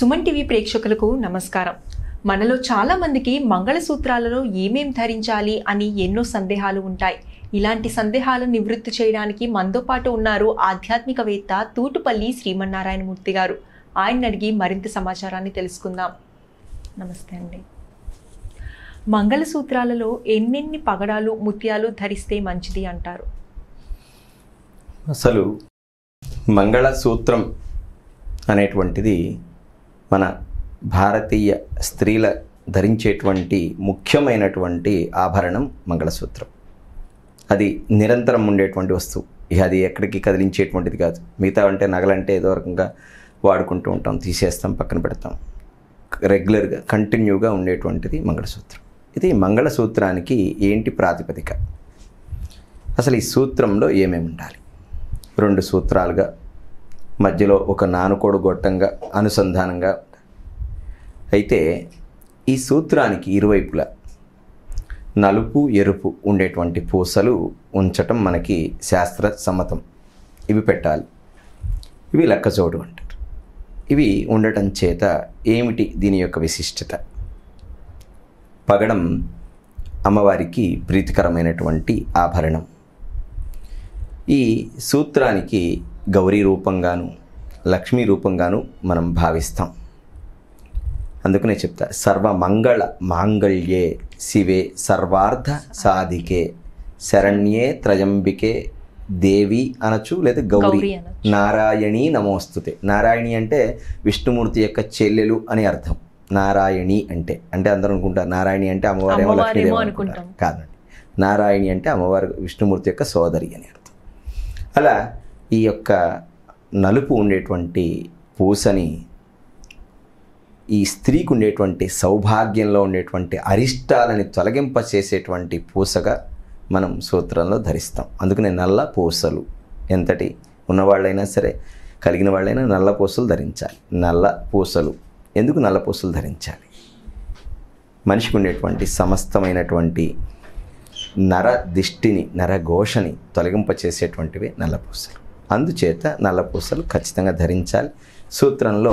Suman TV ప్రేక్షకులకు నమస్కారం. మనలో చాలా మందికి మంగళసూత్రాలలో ఏమేం ధరించాలి అని ఎన్నో సందేహాలు ఉంటాయి. ఇలాంటి సందేహాలను నివృత్తి చేయడానికి మనతో పాటు ఉన్నారు ఆధ్యాత్మికవేత్త తూటపల్లి శ్రీమన్నారాయణ మూర్తి గారు. ఆయన అడిగి మరింత సమాచారాన్ని తెలుసుకుందాం. నమస్తే అండి. మంగళసూత్రాలలో ఎన్నెన్ని పగడాలు ముత్యాలు ధరిస్తే మంచిది అంటారు? అసలు మంగళసూత్రం అనేటువంటిది మన భారతీయ స్త్రీల ధరించేటువంటి ముఖ్యమైనటువంటి ఆభరణం. మంగళసూత్రం అది నిరంతరం ఉండేటువంటి వస్తువు. అది ఎక్కడికి కదిలించేటువంటిది కాదు. మిగతా అంటే నగలంటే ఏదో రకంగా వాడుకుంటూ ఉంటాం, తీసేస్తాం, పక్కన పెడతాం. రెగ్యులర్గా కంటిన్యూగా ఉండేటువంటిది మంగళసూత్రం. ఇది మంగళసూత్రానికి ఏంటి ప్రాతిపదిక, అసలు ఈ సూత్రంలో ఏమేమి ఉండాలి? రెండు సూత్రాలుగా, మధ్యలో ఒక నానుకోడు గొట్టంగా అనుసంధానంగా. అయితే ఈ సూత్రానికి ఇరువైపులా నలుపు ఎరుపు ఉండేటువంటి పూసలు ఉంచటం మనకి శాస్త్ర సమ్మతం. ఇవి పెట్టాలి. ఇవి లక్కజోడు అంటారు. ఇవి ఉండటం చేత ఏమిటి దీని యొక్క విశిష్టత? పగడం అమ్మవారికి ప్రీతికరమైనటువంటి ఆభరణం. ఈ సూత్రానికి గౌరీ రూపంగాను లక్ష్మీ రూపంగాను మనం భావిస్తాం. అందుకనే చెప్తా, సర్వమంగళ మాంగళ్యే శివే సర్వార్థ సాధికే శరణ్యే త్రయంబికే దేవి అనొచ్చు, లేదా గౌరీ నారాయణీ నమోస్తుతే. నారాయణి అంటే విష్ణుమూర్తి యొక్క చెల్లెలు అని అర్థం. నారాయణి అంటే అంటే అందరూ అనుకుంటారు నారాయణి అంటే అమ్మవారేమో లక్ష్మీదేవి అనుకుంటాం. కాదండి, నారాయణి అంటే అమ్మవారు విష్ణుమూర్తి యొక్క సోదరి అని అర్థం. అలా ఈ యొక్క నలుపు ఉండేటువంటి పూసని ఈ స్త్రీకి ఉండేటువంటి సౌభాగ్యంలో ఉండేటువంటి అరిష్టాలని తొలగింపచేసేటువంటి పూసగా మనం సూత్రంలో ధరిస్తాం. అందుకనే నల్ల పూసలు ఎంతటి ఉన్నవాళ్ళైనా సరే, కలిగిన వాళ్ళైనా నల్ల పూసలు ధరించాలి. నల్ల పూసలు ఎందుకు నల్ల పూసలు ధరించాలి? మనిషికి ఉండేటువంటి సమస్తమైనటువంటి నర దిష్టిని, నరఘోషని తొలగింపచేసేటువంటివి నల్ల పూసలు. అందుచేత నల్లపూసలు ఖచ్చితంగా ధరించాలి. సూత్రంలో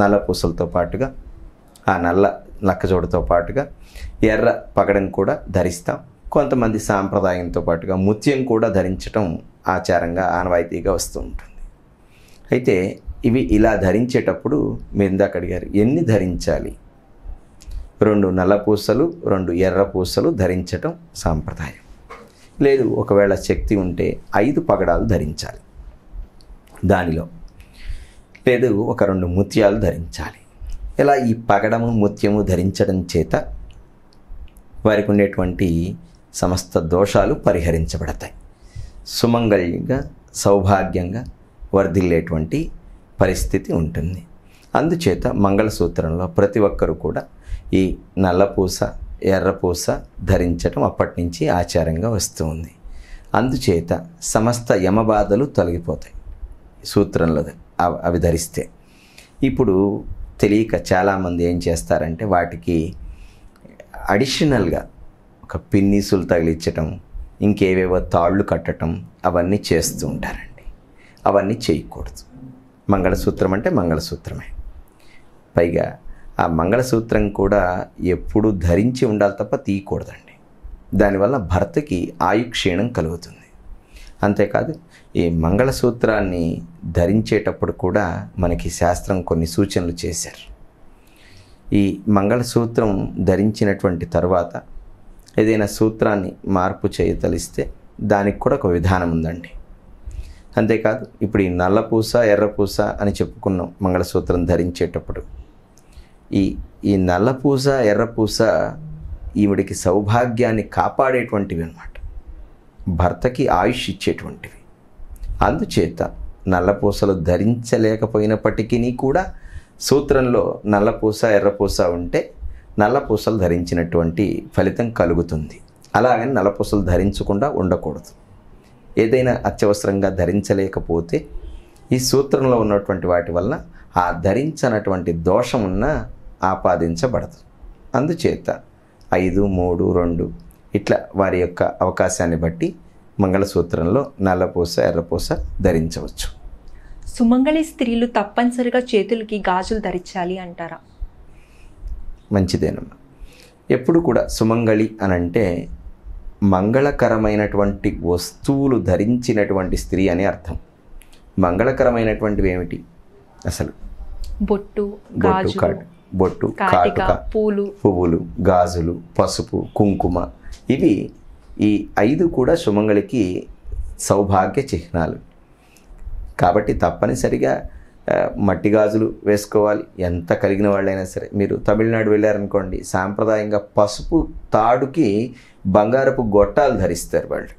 నల్లపూసలతో పాటుగా ఆ నల్ల లక్కజోడుతో పాటుగా ఎర్ర పగడం కూడా ధరిస్తాం. కొంతమంది సాంప్రదాయంతో పాటుగా ముత్యం కూడా ధరించటం ఆచారంగా ఆనవాయితీగా వస్తూ ఉంటుంది. అయితే ఇవి ఇలా ధరించేటప్పుడు మీరు ఇందాక అడిగారు ఎన్ని ధరించాలి, రెండు నల్లపూసలు రెండు ఎర్ర పూసలు ధరించటం సాంప్రదాయం. లేదు, ఒకవేళ శక్తి ఉంటే 5 పగడాలు ధరించాలి దానిలో, లేదు ఒక 2 ముత్యాలు ధరించాలి. ఇలా ఈ పగడము ముత్యము ధరించడం చేత వారికి ఉండేటువంటి సమస్త దోషాలు పరిహరించబడతాయి. సుమంగళంగా సౌభాగ్యంగా వర్ధిల్లేటువంటి పరిస్థితి ఉంటుంది. అందుచేత మంగళసూత్రంలో ప్రతి ఒక్కరూ కూడా ఈ నల్లపూస ఎర్రపూస ధరించటం అప్పటి నుంచి ఆచారంగా వస్తుంది. అందుచేత సమస్త యమబాధలు తొలగిపోతాయి సూత్రంలో అవి ధరిస్తే. ఇప్పుడు తెలియక చాలామంది ఏం చేస్తారంటే వాటికి అడిషనల్గా ఒక పిన్నీసులు తగిలించటం, ఇంకేవేవో తాళ్ళు కట్టడం అవన్నీ చేస్తూ ఉంటారండి. అవన్నీ చేయకూడదు. మంగళసూత్రం అంటే మంగళసూత్రమే. పైగా ఆ మంగళసూత్రం కూడా ఎప్పుడు ధరించి ఉండాలి తప్ప తీయకూడదండి. దానివల్ల భర్తకి ఆయుక్షీణం కలుగుతుంది. అంతేకాదు ఈ మంగళసూత్రాన్ని ధరించేటప్పుడు కూడా మనకి శాస్త్రం కొన్ని సూచనలు చేశారు. ఈ మంగళసూత్రం ధరించినటువంటి తర్వాత ఏదైనా సూత్రాన్ని మార్పు చేయతలిస్తే దానికి కూడా ఒక విధానం ఉందండి. అంతేకాదు ఇప్పుడు ఈ నల్లపూస ఎర్రపూస అని చెప్పుకున్నాం. మంగళసూత్రం ధరించేటప్పుడు ఈ నల్లపూస ఎర్రపూస ఈవిడికి సౌభాగ్యాన్ని కాపాడేటువంటివి అన్నమాట, భర్తకి ఆయుష్ ఇచ్చేటువంటివి. అందుచేత నల్లపూసలు ధరించలేకపోయినప్పటికీ కూడా సూత్రంలో నల్లపూస ఎర్రపూస ఉంటే నల్లపూసలు ధరించినటువంటి ఫలితం కలుగుతుంది. అలాగని నల్లపూసలు ధరించకుండా ఉండకూడదు. ఏదైనా అత్యవసరంగా ధరించలేకపోతే ఈ సూత్రంలో ఉన్నటువంటి వాటి వల్ల ఆ ధరించనటువంటి దోషమున్న ఆపాదించబడదు. అందుచేత 5, 3, 2 ఇట్లా వారి యొక్క అవకాశాన్ని బట్టి మంగళసూత్రంలో నల్లపూస ఎర్రపూస ధరించవచ్చు. సుమంగళి స్త్రీలు తప్పనిసరిగా చేతులకి గాజులు ధరించాలి అంటారా? మంచిదేనమ్మా. ఎప్పుడు కూడా సుమంగళి అని అంటే మంగళకరమైనటువంటి వస్తువులు ధరించినటువంటి స్త్రీ అని అర్థం. మంగళకరమైనటువంటివి ఏమిటి? అసలు బొట్టు, గాజు, బొట్టు, కాటిక, పూలు, పువ్వులు, గాజులు, పసుపు, కుంకుమ, ఇవి ఈ 5 కూడా సుమంగళికి సౌభాగ్య చిహ్నాలు. కాబట్టి తప్పనిసరిగా మట్టి గాజులు వేసుకోవాలి, ఎంత కలిగిన వాళ్ళైనా సరే. మీరు తమిళనాడు వెళ్ళారనుకోండి, సాంప్రదాయంగా పసుపు తాడుకి బంగారపు గొట్టాలు ధరిస్తారు వాళ్ళు,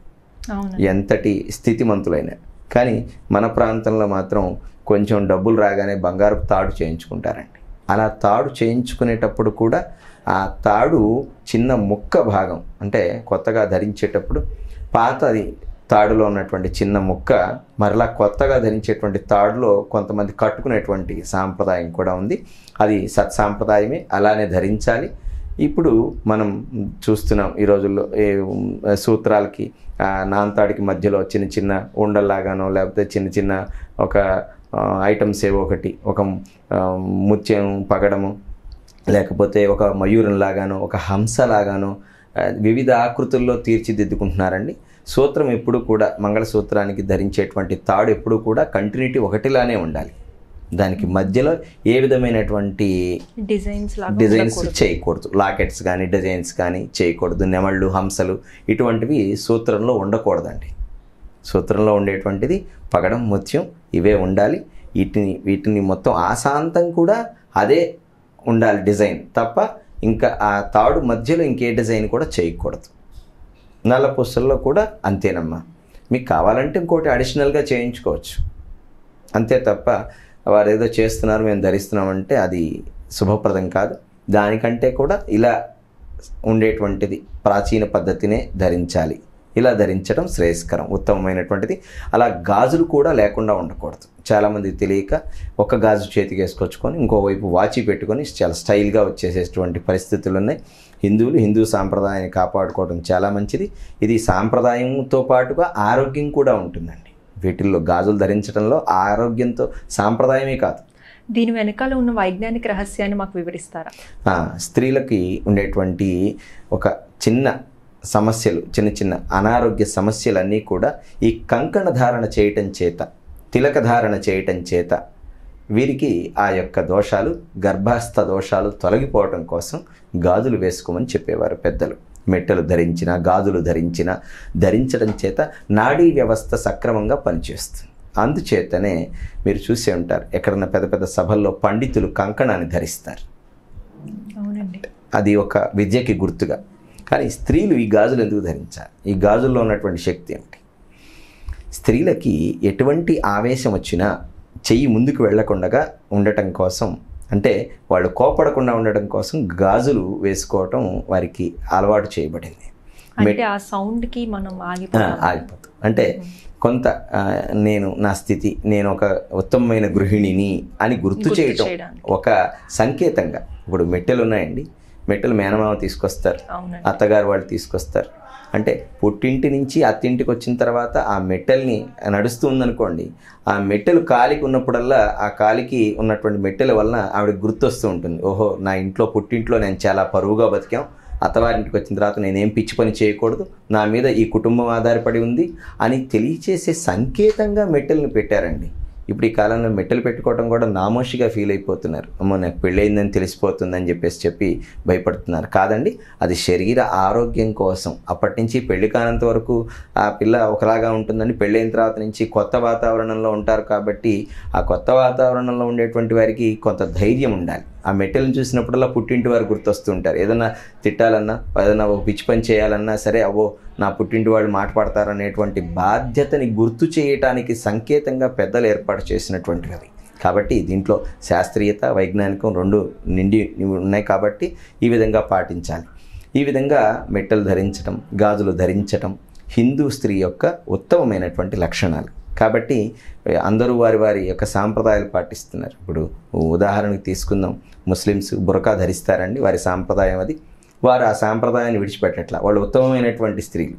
ఎంతటి స్థితిమంతులైనా. కానీ మన ప్రాంతంలో మాత్రం కొంచెం డబ్బులు రాగానే బంగారపు తాడు చేయించుకుంటారండి. అలా తాడు చేయించుకునేటప్పుడు కూడా ఆ తాడు చిన్న ముక్క భాగం, అంటే కొత్తగా ధరించేటప్పుడు పాతది తాడులో ఉన్నటువంటి చిన్న ముక్క మరలా కొత్తగా ధరించేటువంటి తాడులో కొంతమంది కట్టుకునేటువంటి సాంప్రదాయం కూడా ఉంది. అది సత్సాంప్రదాయమే, అలానే ధరించాలి. ఇప్పుడు మనం చూస్తున్నాం ఈ రోజుల్లో సూత్రాలకి నాంతాడికి మధ్యలో చిన్న చిన్న ఉండల్లాగానో లేకపోతే చిన్న చిన్న ఒక ఐటమ్స్ ఏవో ఒకటి, ఒక ముత్యం పగడము, లేకపోతే ఒక మయూరంలాగానో ఒక హంసలాగానో వివిధ ఆకృతుల్లో తీర్చిదిద్దుకుంటున్నారండి. సూత్రం ఎప్పుడు కూడా మంగళసూత్రానికి ధరించేటువంటి తాడు ఎప్పుడు కూడా కంటిన్యూటీ ఒకటిలానే ఉండాలి. దానికి మధ్యలో ఏ విధమైనటువంటి డిజైన్స్ చేయకూడదు, లాకెట్స్ కానీ డిజైన్స్ కానీ చేయకూడదు. నెమళ్ళు, హంసలు ఇటువంటివి సూత్రంలో ఉండకూడదండి. సూత్రంలో ఉండేటువంటిది పగడం, ముత్యం ఇవే ఉండాలి. వీటిని మొత్తం ఆశాంతం కూడా అదే ఉండాలి డిజైన్ తప్ప. ఇంకా ఆ తాడు మధ్యలో ఇంకే డిజైన్ కూడా చేయకూడదు. నల్ల పూసల్లో కూడా అంతేనమ్మా. మీకు కావాలంటే ఇంకోటి అడిషనల్గా చేయించుకోవచ్చు, అంతే తప్ప వారు ఏదో చేస్తున్నారు మేము ధరిస్తున్నామంటే అది శుభప్రదం కాదు. దానికంటే కూడా ఇలా ఉండేటువంటిది ప్రాచీన పద్ధతినే ధరించాలి. ఇలా ధరించడం శ్రేయస్కరం, ఉత్తమమైనటువంటిది. అలా గాజులు కూడా లేకుండా ఉండకూడదు. చాలామంది తెలియక ఒక గాజు చేతికి వేసుకొచ్చుకొని ఇంకోవైపు వాచి పెట్టుకొని చాలా స్టైల్గా వచ్చేసేటువంటి పరిస్థితులు ఉన్నాయి. హిందువులు హిందూ సాంప్రదాయాన్ని కాపాడుకోవడం చాలా మంచిది. ఇది సాంప్రదాయంతో పాటుగా ఆరోగ్యం కూడా ఉంటుందండి. వీటిల్లో గాజులు ధరించడంలో ఆరోగ్యంతో సాంప్రదాయమే కాదు, దీని వెనకాల ఉన్న వైజ్ఞానిక రహస్యాన్ని మాకు వివరిస్తారా? స్త్రీలకి ఉండేటువంటి ఒక చిన్న సమస్యలు, చిన్న చిన్న అనారోగ్య సమస్యలన్నీ కూడా ఈ కంకణ ధారణ చేయటం చేత, తిలక ధారణ చేయటం చేత వీరికి ఆ యొక్క దోషాలు, గర్భస్థ దోషాలు తొలగిపోవటం కోసం గాజులు వేసుకోమని చెప్పేవారు పెద్దలు. మెట్టలు ధరించినా గాజులు ధరించడం చేత నాడీ వ్యవస్థ సక్రమంగా పనిచేస్తుంది. అందుచేతనే మీరు చూసే ఉంటారు, ఎక్కడన్నా పెద్ద పెద్ద సభల్లో పండితులు కంకణాన్ని ధరిస్తారు. అవునండి, అది ఒక విద్యకి గుర్తుగా. కానీ స్త్రీలు ఈ గాజులు ఎందుకు ధరించాలి? ఈ గాజుల్లో ఉన్నటువంటి శక్తి ఏమిటి? స్త్రీలకి ఎటువంటి ఆవేశం వచ్చినా చెయ్యి ముందుకు వెళ్లకుండా ఉండటం కోసం, అంటే వాళ్ళు కోపడకుండా ఉండటం కోసం గాజులు వేసుకోవటం వారికి అలవాటు చేయబడింది. ఆ సౌండ్కి మనం ఆగిపోతాం. అంటే కొంత నేను నా స్థితి, నేను ఒక ఉత్తమమైన గృహిణిని అని గుర్తు చేయటం ఒక సంకేతంగా. ఇప్పుడు మెట్టెలు ఉన్నాయండి, మెట్టలు మేనమామ తీసుకొస్తారు, అత్తగారు వాళ్ళు తీసుకొస్తారు. అంటే పుట్టింటి నుంచి అత్తింటికి వచ్చిన తర్వాత ఆ మెట్టెల్ని నడుస్తూ ఉందనుకోండి, ఆ మెట్టెలు కాలికి ఉన్నప్పుడల్లా ఆ కాలికి ఉన్నటువంటి మెట్టెల వలన ఆవిడకి గుర్తొస్తూ ఉంటుంది, ఓహో నా ఇంట్లో పుట్టింట్లో నేను చాలా పరువుగా బతికాం, అత్తవారింటికి వచ్చిన తర్వాత నేనేం పిచ్చి పని చేయకూడదు, నా మీద ఈ కుటుంబం ఆధారపడి ఉంది అని తెలియచేసే సంకేతంగా మెట్టెలను పెట్టారండి. ఇప్పుడు ఈ కాలంలో మెట్టలు పెట్టుకోవడం కూడా నామోషిగా ఫీల్ అయిపోతున్నారు. అమ్మో నాకు పెళ్ళయిందని తెలిసిపోతుందని చెప్పి భయపడుతున్నారు. కాదండి, అది శరీర ఆరోగ్యం కోసం. అప్పటి నుంచి పెళ్లి కానంత వరకు ఆ పిల్ల ఒకలాగా ఉంటుందని, పెళ్ళైన తర్వాత నుంచి కొత్త వాతావరణంలో ఉంటారు కాబట్టి ఆ కొత్త వాతావరణంలో ఉండేటువంటి వారికి కొంత ధైర్యం ఉండాలి. ఆ మెట్టెలను చూసినప్పుడల్లా పుట్టింటి వారు గుర్తొస్తూ ఉంటారు. ఏదైనా తిట్టాలన్నా, ఏదైనా ఓ పిచ్చి పని చేయాలన్నా సరే, అవో నా పుట్టింటి వాళ్ళు మాట్లాడతారనేటువంటి బాధ్యతని గుర్తు చేయటానికి సంకేతంగా పెద్దలు ఏర్పాటు చేసినటువంటివి. కాబట్టి దీంట్లో శాస్త్రీయత, వైజ్ఞానికం రెండు నిండి ఉన్నాయి. కాబట్టి ఈ విధంగా పాటించాలి. ఈ విధంగా మెట్టెలు ధరించడం, గాజులు ధరించడం హిందూ స్త్రీ యొక్క ఉత్తమమైనటువంటి లక్షణాలు. కాబట్టి అందరూ వారి వారి యొక్క సాంప్రదాయాలు పాటిస్తున్నారు. ఇప్పుడు ఉదాహరణకు తీసుకుందాం, ముస్లిమ్స్ బురకా ధరిస్తారండి, వారి సాంప్రదాయం అది, వారు ఆ సాంప్రదాయాన్ని విడిచిపెట్టట్లా, వాళ్ళు ఉత్తమమైనటువంటి స్త్రీలు.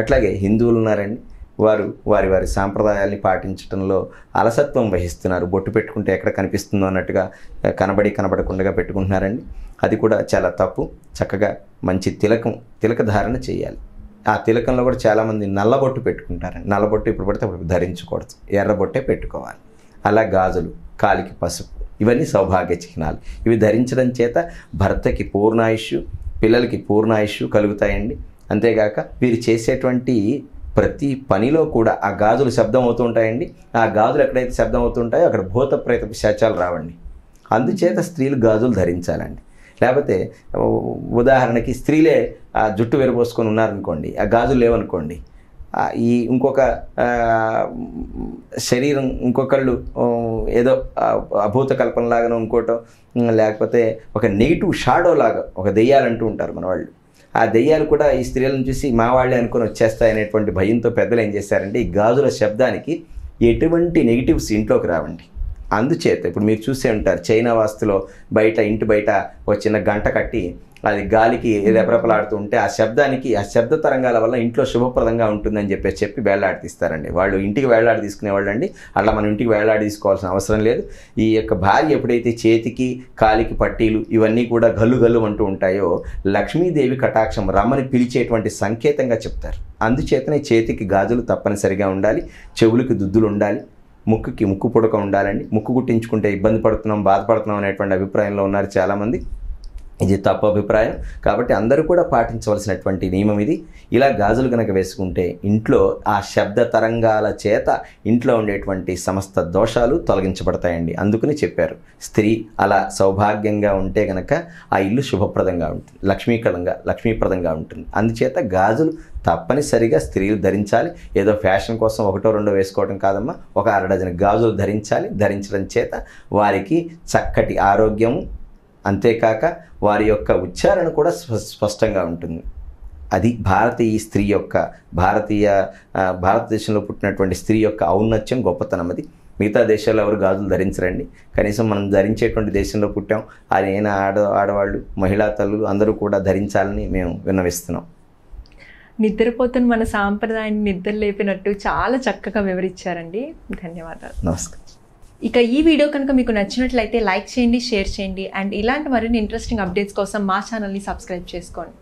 అట్లాగే హిందువులు ఉన్నారండి, వారు వారి వారి సాంప్రదాయాలను పాటించడంలో అలసత్వం వహిస్తున్నారు. బొట్టు పెట్టుకుంటే ఎక్కడ కనిపిస్తుందో అన్నట్టుగా కనబడకుండా పెట్టుకుంటున్నారండి. అది కూడా చాలా తప్పు. చక్కగా మంచి తిలక ధారణ చేయాలి. ఆ తిలకంలో కూడా చాలామంది నల్ల బొట్టు పెట్టుకుంటారండి. నల్ల బొట్టు ఇప్పుడు పడితే అప్పుడు ధరించకూడదు, ఎర్ర బొట్టే పెట్టుకోవాలి. అలా గాజులు, కాలికి పసుపు, ఇవన్నీ సౌభాగ్య చిహ్నాలు. ఇవి ధరించడం చేత భర్తకి పూర్ణాయుష్యు, పిల్లలకి పూర్ణాయుష్యు కలుగుతాయండి. అంతేగాక వీరు చేసేటువంటి ప్రతి పనిలో కూడా ఆ గాజులు శబ్దం అవుతూ ఉంటాయండి. ఆ గాజులు ఎక్కడైతే శబ్దం అవుతుంటాయో అక్కడ భూత ప్రేత పిశాచాలు రావండి. అందుచేత స్త్రీలు గాజులు ధరించాలండి. లేకపోతే ఉదాహరణకి స్త్రీలే ఆ జుట్టు విరబోసుకొని ఉన్నారనుకోండి, ఆ గాజులు లేవనుకోండి, ఈ ఇంకొక శరీరం ఇంకొకళ్ళు ఏదో అభూత కల్పనలాగానో ఇంకోటో, లేకపోతే ఒక నెగిటివ్ షాడో లాగా ఒక దెయ్యాలంటూ ఉంటారు మన వాళ్ళు. ఆ దెయ్యాలు కూడా ఈ స్త్రీలను చూసి మా వాళ్ళే అనుకొని వచ్చేస్తాయనేటువంటి భయంతో పెద్దలు ఏం చేశారంటే, ఈ గాజుల శబ్దానికి ఎటువంటి నెగిటివ్స్ ఇంట్లోకి రావండి. అందుచేత ఇప్పుడు మీరు చూసే ఉంటారు, చైనా వాస్తులో బయట ఇంటి బయట ఒక చిన్న గంట కట్టి అది గాలికి రెపరెపలాడుతూ ఉంటే ఆ శబ్దానికి, ఆ శబ్ద తరంగాల వల్ల ఇంట్లో శుభప్రదంగా ఉంటుందని చెప్పి వేళ్లాడి తీస్తారండి. వాళ్ళు ఇంటికి వేళ్లాడి తీసుకునేవాళ్ళు అండి. అలా మనం ఇంటికి వేళ్లాడి తీసుకోవాల్సిన అవసరం లేదు. ఈ యొక్క భార్య ఎప్పుడైతే చేతికి కాలికి పట్టీలు ఇవన్నీ కూడా గల్లు గల్లు అంటూ ఉంటాయో లక్ష్మీదేవి కటాక్షం రమ్మని పిలిచేటువంటి సంకేతంగా చెప్తారు. అందుచేతనే చేతికి గాజులు తప్పనిసరిగా ఉండాలి, చెవులకి దుద్దులు ఉండాలి, ముక్కుకి ముక్కు పుడక ఉండాలండి. ముక్కు కుట్టించుకుంటే ఇబ్బంది పడుతున్నాం, బాధపడుతున్నాం అనేటువంటి అభిప్రాయంలో ఉన్నారు చాలామంది. ఇది తప్పు అభిప్రాయం. కాబట్టి అందరూ కూడా పాటించవలసినటువంటి నియమం ఇది. ఇలా గాజులు కనుక వేసుకుంటే ఇంట్లో ఆ శబ్ద తరంగాల చేత ఇంట్లో ఉండేటువంటి సమస్త దోషాలు తొలగించబడతాయండి. అందుకని చెప్పారు, స్త్రీ అలా సౌభాగ్యంగా ఉంటే కనుక ఆ ఇల్లు శుభప్రదంగా ఉంటుంది, లక్ష్మీప్రదంగా ఉంటుంది. అందుచేత గాజులు తప్పనిసరిగా స్త్రీలు ధరించాలి. ఏదో ఫ్యాషన్ కోసం ఒకటో రెండో వేసుకోవడం కాదమ్మా, ఒక 6 డజన్ గాజులు ధరించాలి. ధరించడం చేత వారికి చక్కటి ఆరోగ్యం, అంతేకాక వారి యొక్క ఉచ్చారణ కూడా స్పష్టంగా ఉంటుంది. అది భారతీయ స్త్రీ యొక్క, భారతదేశంలో పుట్టినటువంటి స్త్రీ యొక్క ఔన్నత్యం, గొప్పతనం. అది మిగతా దేశాల్లో ఎవరు గాజులు ధరించరండి. కనీసం మనం ధరించేటువంటి దేశంలో పుట్టాం. ఆయన ఆడవాళ్ళు, మహిళా తల్లులు అందరూ కూడా ధరించాలని మేము విన్నవిస్తున్నాం. నిద్రపోతున్న మన సాంప్రదాయాన్ని నిద్ర లేపినట్టు చాలా చక్కగా వివరించారండి. ధన్యవాదాలు, నమస్కారం. ఇక ఈ వీడియో కనుక మీకు నచ్చినట్లయితే లైక్ చేయండి, షేర్ చేయండి. అండ్ ఇలాంటి మరిన్ని ఇంట్రెస్టింగ్ అప్డేట్స్ కోసం మా ఛానల్ని సబ్స్క్రైబ్ చేసుకోండి.